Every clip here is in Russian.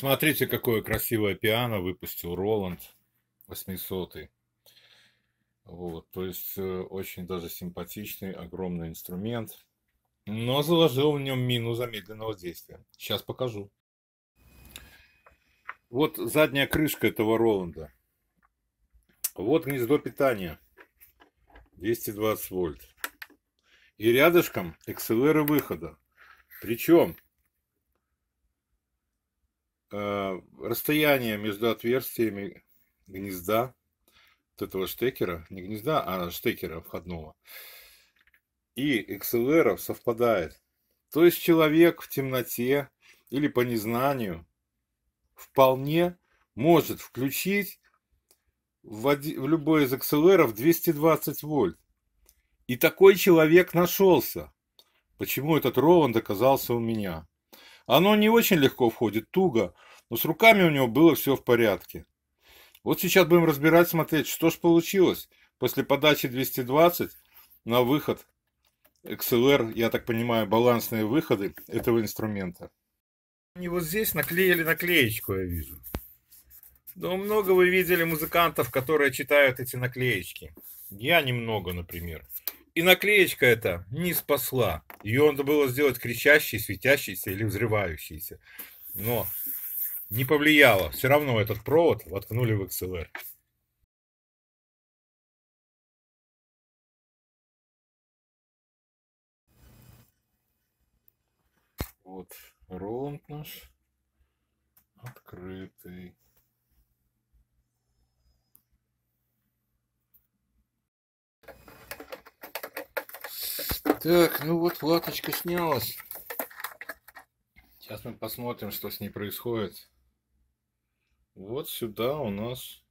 Смотрите, какое красивое пиано выпустил Roland 800. Вот, то есть очень даже симпатичный, огромный инструмент. Но заложил в нем мину замедленного действия. Сейчас покажу. Вот задняя крышка этого Роланда. Вот гнездо питания. 220 вольт. И рядышком XLR выхода. Причем расстояние между отверстиями гнезда, вот этого штекера, не гнезда, а штекера входного, и XLR совпадает. То есть человек в темноте или по незнанию вполне может включить в любой из XLR 220 вольт. И такой человек нашелся. Почему этот Роланд оказался у меня? Оно не очень легко входит, туго, но с руками у него было все в порядке. Вот сейчас будем разбирать, смотреть, что же получилось после подачи 220 на выход XLR, я так понимаю, балансные выходы этого инструмента. Они вот здесь наклеили наклеечку, я вижу. Но много вы видели музыкантов, которые читают эти наклеечки. Я немного, например. И наклеечка эта не спасла. Ее надо было сделать кричащей, светящейся или взрывающейся. Но не повлияло. Все равно этот провод воткнули в XLR. Вот Роланд наш открытый. Так, ну вот платочка снялась. Сейчас мы посмотрим, что с ней происходит. Вот сюда у нас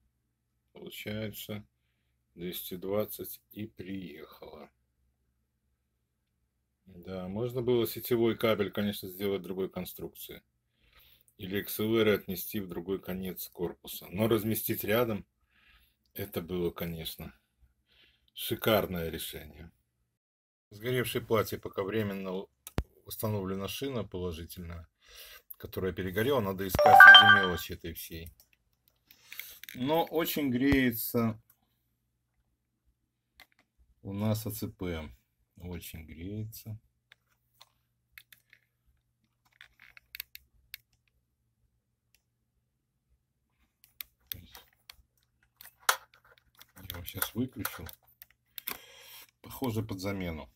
получается 220 и приехала. Да, можно было сетевой кабель, конечно, сделать другой конструкции. Или XLR отнести в другой конец корпуса. Но разместить рядом, это было, конечно, шикарное решение. В сгоревшей плате пока временно установлена шина положительная, которая перегорела. Надо искать среди мелочи этой всей. Но очень греется у нас АЦП. Очень греется. Я его сейчас выключу. Похоже, под замену.